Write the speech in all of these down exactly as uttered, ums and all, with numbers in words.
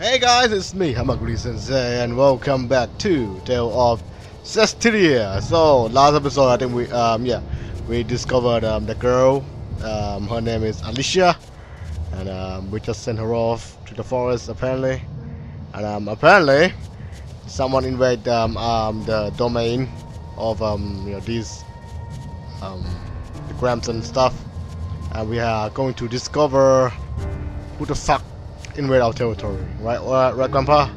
Hey guys, it's me, Hamaguri Sensei, and welcome back to Tales of Zestiria. So last episode, I think we, um, yeah, we discovered um, the girl. Um, her name is Alisha, and um, we just sent her off to the forest apparently. And um, apparently, someone invaded um, um, the domain of um, you know these um, the Gramps and stuff, and we are going to discover who the fuck invade our territory, right? Right, right, Grandpa?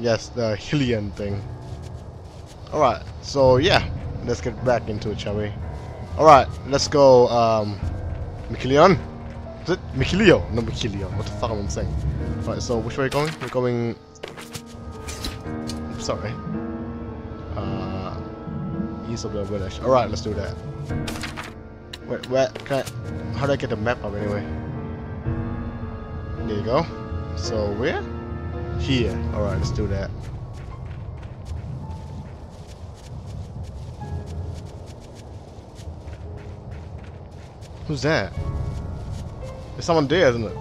Yes, the Hillian thing. Alright, so yeah, let's get back into it, shall we? Alright, let's go, um, Michelion? Is it Michelio? No, Michelion. What the fuck am I saying? Alright, so which way are we going? We're going... Sorry. Uh, east of the village. Alright, let's do that. Wait, where? Can I... How do I get the map up anyway? There you go. So we're here. Alright, let's do that. Who's that? There's someone there, isn't it?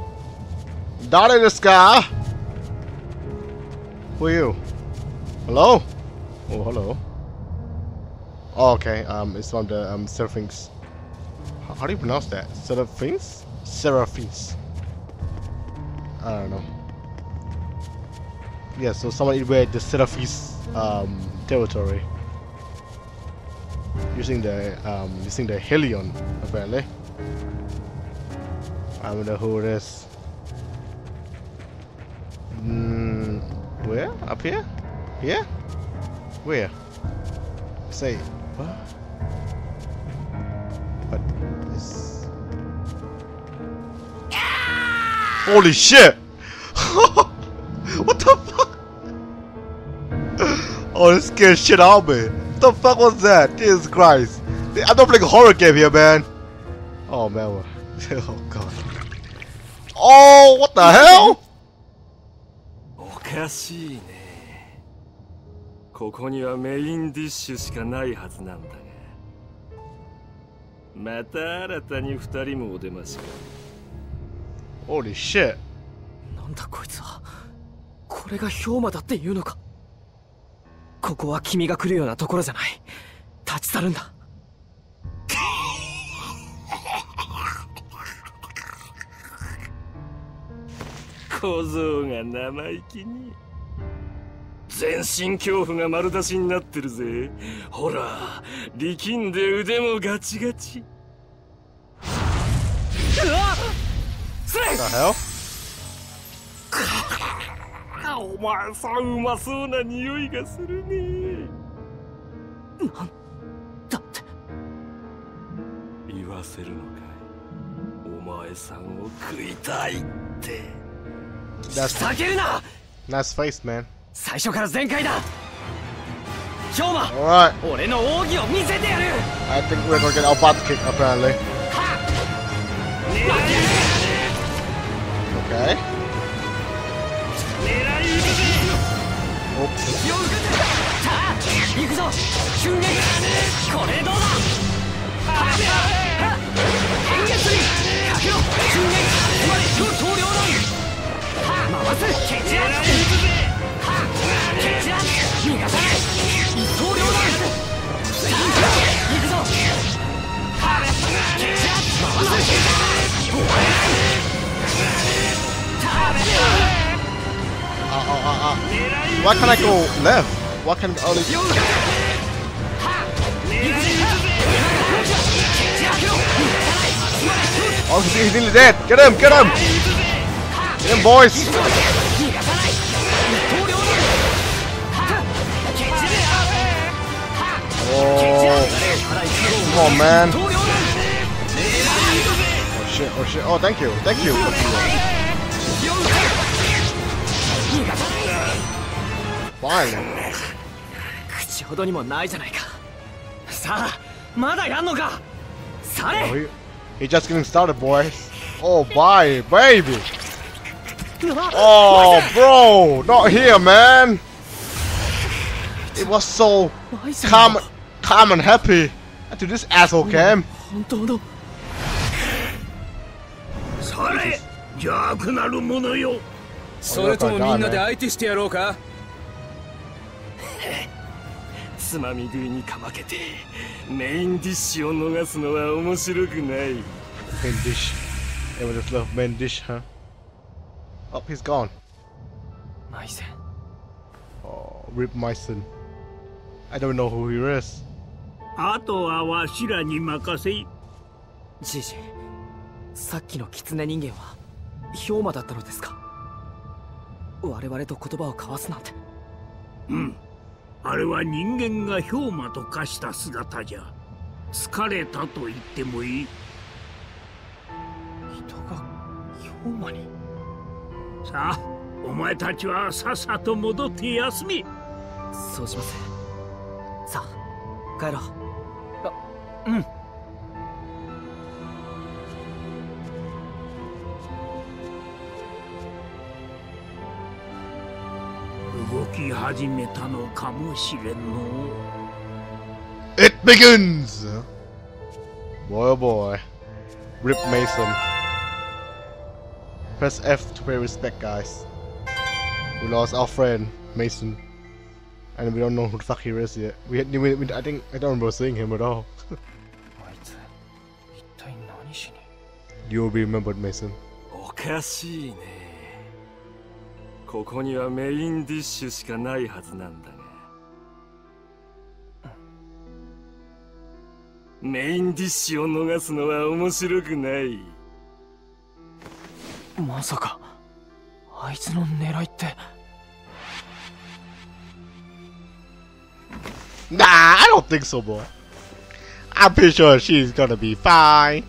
Down in the sky! Who are you? Hello? Oh, hello. Oh, okay. Um, it's from the um, Seraphins. How, how do you pronounce that? Seraphins? Seraphins. I don't know. Yeah, so someone invaded the Seraphis um, territory using the um, using the Helion apparently. I don't know who it is. Mm, where? Up here? Here? Where? Say what? But this. Holy shit! What the fuck? Oh, this scared shit out of me. What the fuck was that? Jesus Christ. I'm not playing a horror game here, man. Oh, man. Oh, God. Oh, what the hell? Holy shit. What the hell? That's nice face, man. Alright. I think we're gonna get our butt kicked apparently. Okay. Oops. Uh, uh, uh, uh. Why can't I go left? Why can't I only... Oh, he's nearly dead! Get him! Get him! Get him, boys! Oh, come on, man! Oh shit! Oh shit! Oh, thank you! Thank you! Thank you. Fine. Oh, he, he just getting started, boys. Oh, bye, baby. Oh, bro, not here, man. It was so calm, calm and happy. Until this asshole came. それともみんなで相手してやろうか。つまみ食いにかまけてメインディッシュを逃すのは面白くない。メインディッシュ。Everyone just love main dish, huh? Up, he's gone. Mason. Oh, rip Mason. I don't know who he is. あとはわしらに任せ。じじ、さっきの狐人間は氷馬だったのですか。我々と言葉を交わすなんて。うん、あれは人間が氷馬と化した姿じゃ。疲れたと言ってもいい。人が氷馬に。さあ、お前たちはさっさと戻って休み。そうします。さあ、帰ろう。 Mm. It begins. Boy, oh boy. Rip Mason. Press F to pay respect, guys. We lost our friend Mason, and we don't know who the fuck he is yet. We, had, we, we I think I don't remember seeing him at all. You'll be remembered, Mason. おかしいね。ここにはメインディッシュしかないはずなんだが。メインディッシュを逃すのは面白くない。まさか、あいつの狙いって。Nah, I don't think so, boy. I'm pretty sure she's gonna be fine.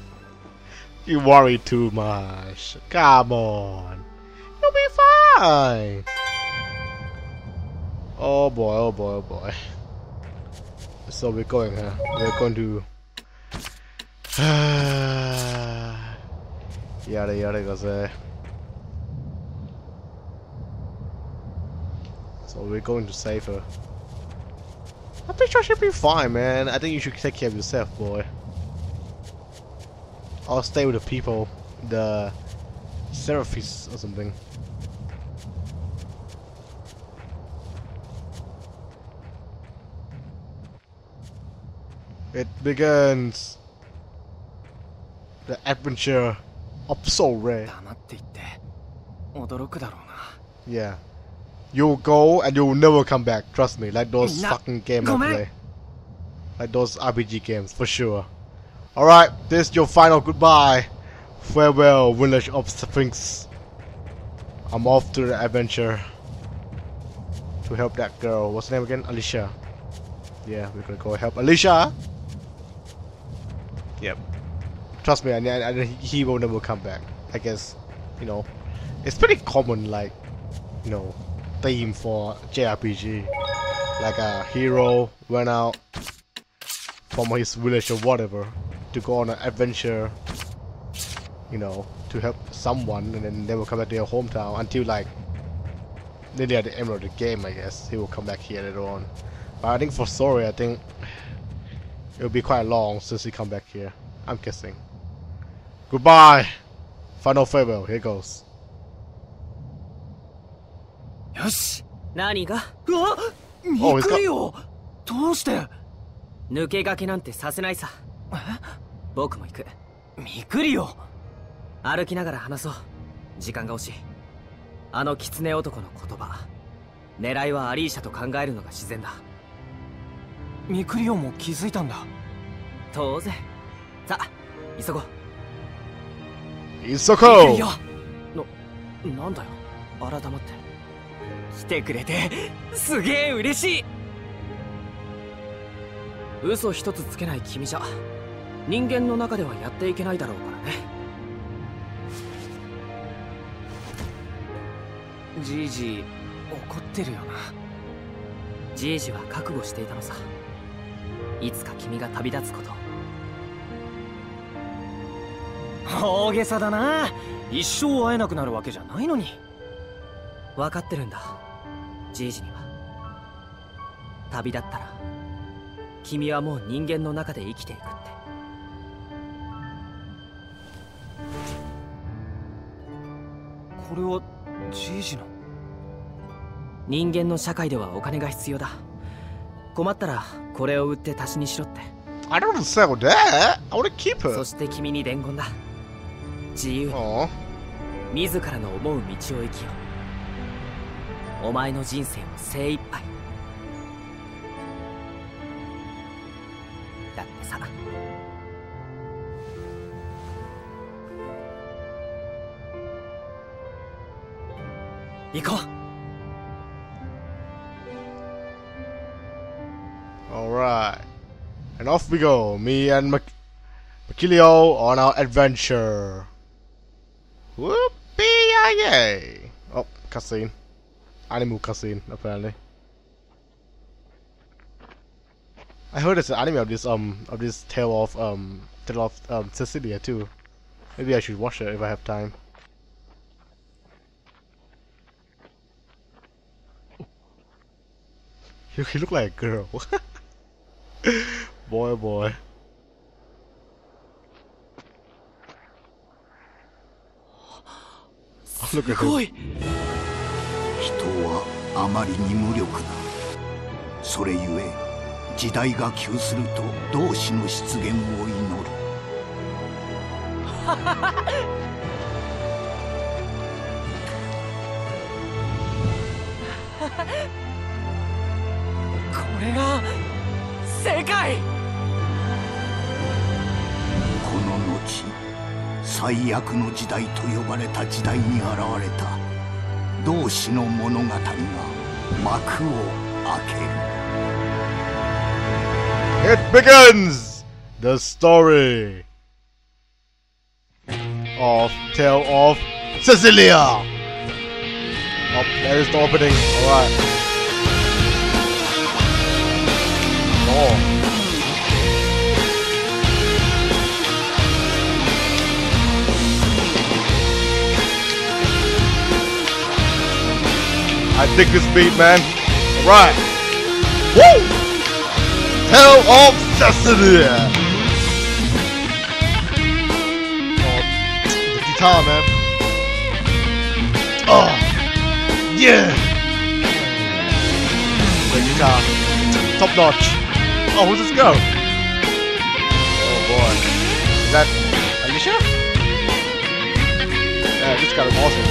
You worry too much. Come on. You'll be fine. Oh boy, oh boy, oh boy. So we're going, huh? We're going to... yada yada goze. So we're going to save her. I'm pretty sure she'll be fine, man. I think you should take care of yourself, boy. I'll stay with the people, the Seraphins or something. It begins. The adventure of Sorey. Yeah. You'll go and you'll never come back, trust me, like those fucking games I play. Like those R P G games, for sure. Alright, this is your final goodbye. Farewell, village of Sphinx. I'm off to the adventure to help that girl. What's her name again? Alisha. Yeah, we're gonna go help Alisha. Yep. Trust me, I, I, I, he will never come back. I guess, you know, it's pretty common, like, you know, theme for J R P G. Like a hero went out from his village or whatever to go on an adventure, you know, to help someone, and then they will come back to their hometown until, like, nearly at the end of the game, I guess. He will come back here later on. But I think for Sorey, I think it will be quite long since he come back here, I'm guessing. Goodbye! Final farewell, here goes. Yosh! Nani ga? Oh, he's got... どうして? 抜け駆けなんてさせないさ。僕も行く。ミクリオ。歩きながら話そう。時間が惜しい。あの狐男の言葉。狙いはアリーシャと考えるのが自然だ。ミクリオも気づいたんだ。当然。さあ、急ごう。急ごう。ミクリオ。な、なんだよ。改まって。来てくれて、すげえ嬉しい。 嘘一つつけない君じゃ人間の中ではやっていけないだろうからね。じいじ怒ってるよな。じいじは覚悟していたのさ。いつか君が旅立つこと。大げさだな。一生会えなくなるわけじゃないのに。分かってるんだ。じいじには旅立ったら 君はもう人間の中で生きていくって。これはじいじの。人間の社会ではお金が必要だ。困ったらこれを売って足しにしろって。I don't want to sell that. I want to keep her. そして君に伝言だ。自由。自らの思う道を生きよ。お前の人生を精一杯。だってさ。行こう。Alright, and off we go, me and Michelion on our adventure. Whoopee-yay! Oh, cutscene. Anime cutscene, apparently. I heard it's an anime of this, um, of this tale of, um, tale of, um, Zestiria too. Maybe I should watch it if I have time. You look like a girl. Boy, boy. Oh, look at him. 人はあまりに無力だ。それゆえ、時代が窮すると同志の出現を祈る。これが世界。この後、最悪の時代と呼ばれた時代に現れた同志の物語が幕を開ける。It begins the story of Tale of Zestiria. Oh, there is the opening. All right. Oh. I dig this beat, man. All right. Woo! Tale of Zestiria. Oh, the guitar, man. Oh, yeah. Great guitar. Top notch. Oh, who's this girl? Oh boy. Is that Alisha? Yeah, this guy is awesome.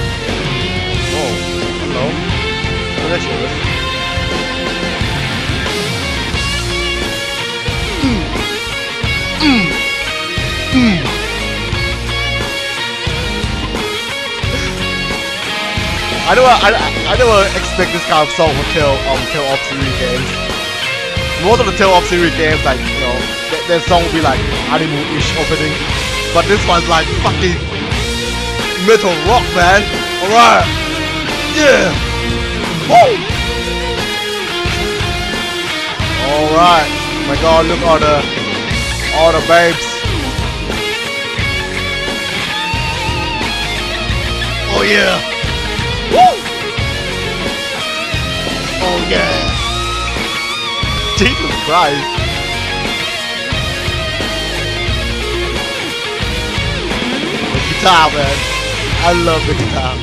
Oh, hello. Oh, there she is. Mm. Mm. Mm. I don't I, I don't expect this kind of song will kill um kill off three games. Most of the Tale of Zestiria games, like, you know, th their song will be like anime-ish opening, but this one's like fucking metal rock, man. Alright, yeah, woo. Alright, oh my God, look at all the all the babes. Oh yeah, woo. Oh yeah. Jesus Christ! The guitar, man. I love the guitar.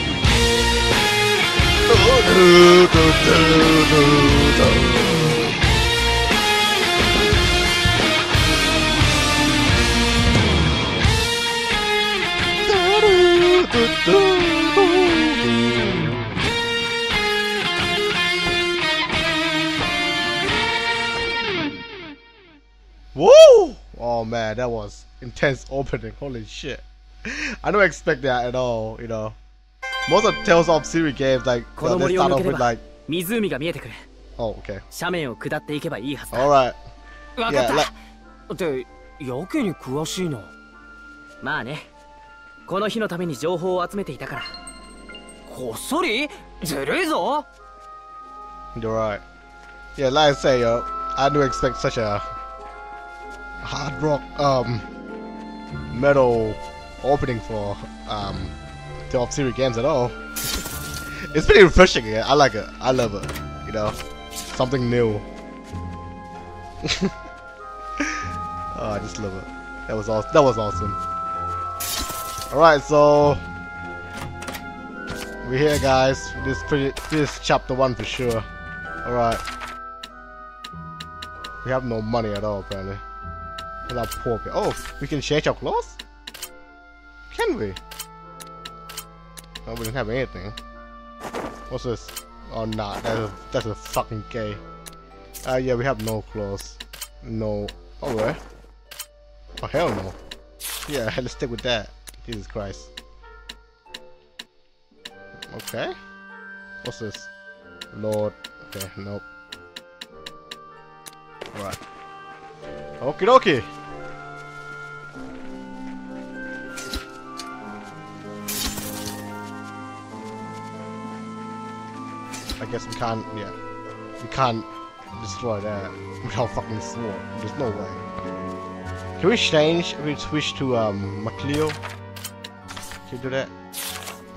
Woo! Oh man, that was intense opening. Holy shit! I don't expect that at all. You know, most of Tales of Zestiria games like you know, they start off with like. Oh okay. All right. Yeah. Like... で、やけに詳しいな。まあね。この日のために情報を集めていたから。こっそり？ずるいぞ。You're right. Yeah, like I say, yo, I don't expect such a hard rock, um, metal opening for um, Tale of Zestiria games at all. It's pretty refreshing. Yeah? I like it. I love it. You know, something new. Oh, I just love it. That was awesome. That was awesome. All right, so We're here, guys. This is pretty. This is chapter one for sure. All right. We have no money at all, apparently. Without poor people. Oh, we can change our clothes? Can we? No, we don't have anything. What's this? Oh, nah. That's a, that's a fucking gay. Uh, yeah, we have no clothes. No. Oh, where? Oh, hell no. Yeah, let's stick with that. Jesus Christ. Okay. What's this? Lord. Okay, nope. Alright. Okie dokie! I guess we can't, yeah. We can't destroy that without fucking sword. There's no way. Can we change? Can we switch to um, Michelion? Can you do that?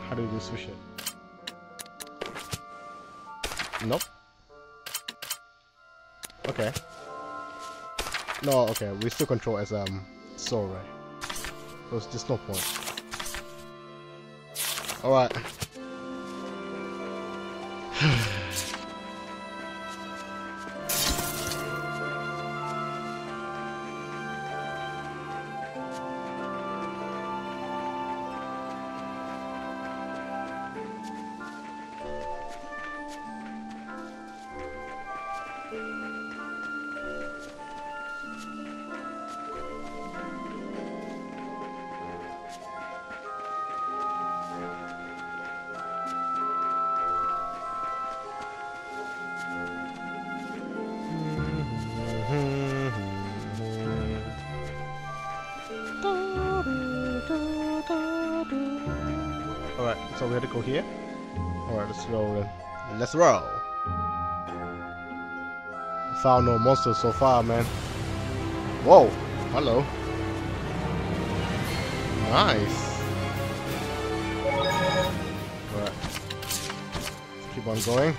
How do we switch it? Nope. Okay. No, okay, we still control as um Sorey. So it's just no point. Alright. So we had to go here. Alright, let's roll then. Let's roll. Found no monsters so far, man. Whoa. Hello. Nice. Alright. Let's keep on going.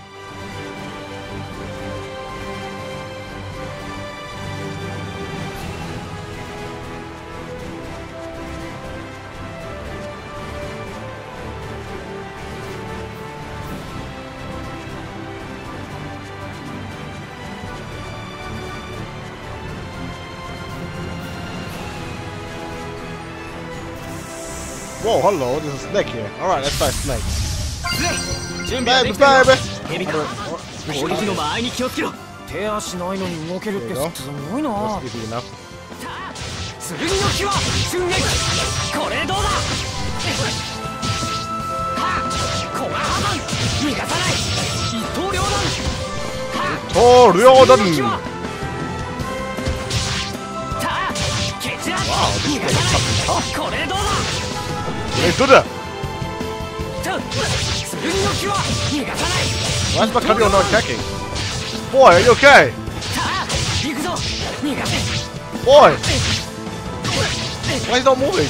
Whoa, hello, there's a snake here. Alright, let's try snakes. Baby, baby! baby. That's easy enough. Wow, this is Let's do that! Why is Micheleon not attacking? Boy, are you okay? Boy! Why is he not moving?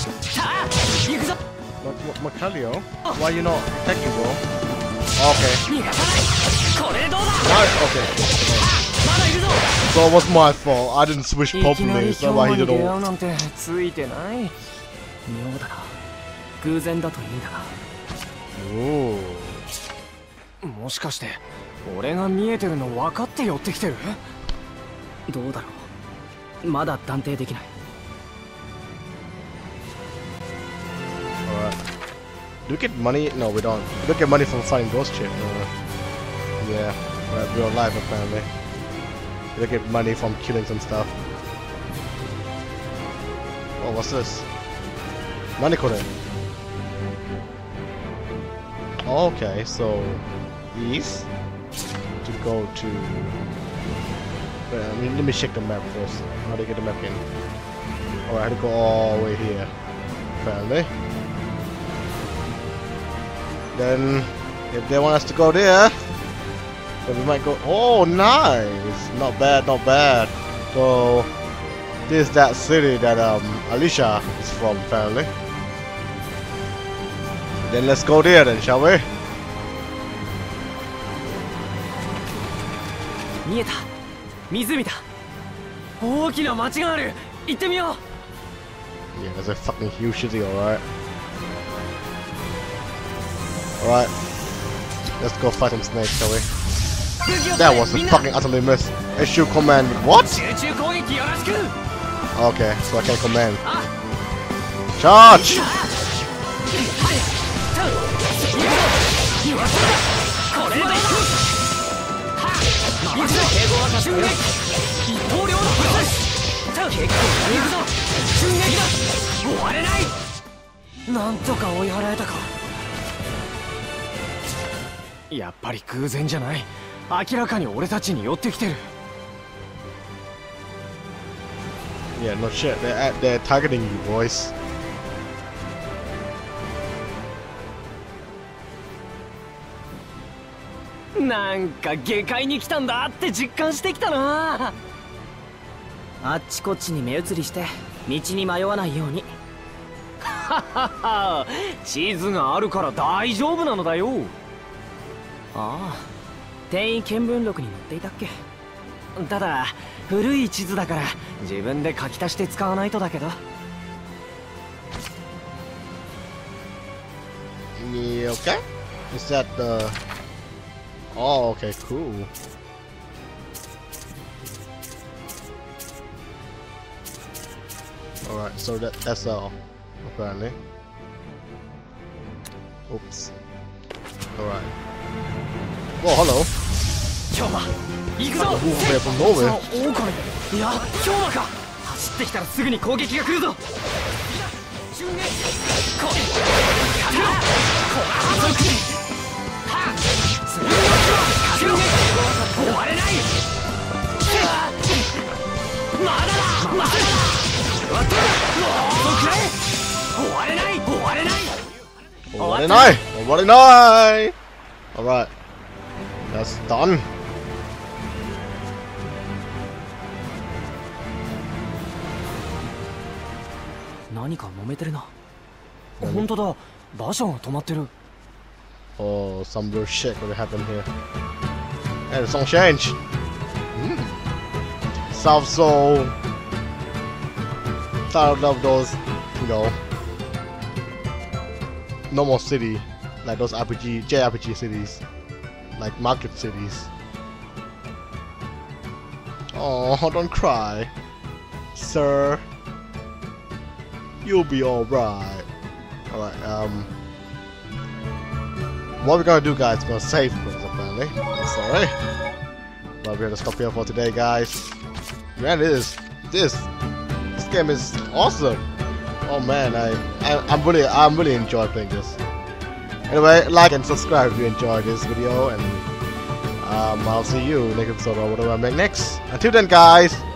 Micheleon? Why are you not attacking, bro? Okay. Nice, okay. So it was my fault. I didn't switch properly, so why he didn't all. Ooh. Alright. Do we get money? No, we don't. We don't get money from fighting ghost shit. No. Yeah, real life apparently. We don't get money from killing some stuff. Oh, what's this? Manikore. Okay, so east to go to. Wait, I mean, let me check the map first. How do I get the map in? Alright, I had to go all the way here. Apparently. Then, if they want us to go there, then we might go. Oh, nice! Not bad, not bad. So, this is that city that um Alisha is from, apparently. Then let's go there then, shall we? Yeah, there's a fucking huge city, alright. Alright. Let's go fight some snakes, shall we? That was a fucking utterly miss. Issue command. What? Okay, so I can command. Charge! Yeah, no shit. They're at, they're targeting you, boys. Yeah, okay. Is that the? Oh, okay, cool. All right, so that that's all, apparently. Oops. All right. Oh, hello. Ooh, from nowhere. All right, that's done. Oh, some real shit could happen here. And the song changed. Mm. South Soul. Tired of those, you know, normal city, like those R P G, J R P G cities, like market cities. Oh, don't cry, sir. You'll be alright. Alright, um. What we're gonna do, guys, we're gonna save things, apparently. Sorry. But we're gonna stop here for today, guys. Man, this. This. This game is awesome. Oh man, I, I, I'm really, I'm really enjoying playing this. Anyway, like and subscribe if you enjoyed this video, and um, I'll see you next episode or whatever I make next. Until then, guys.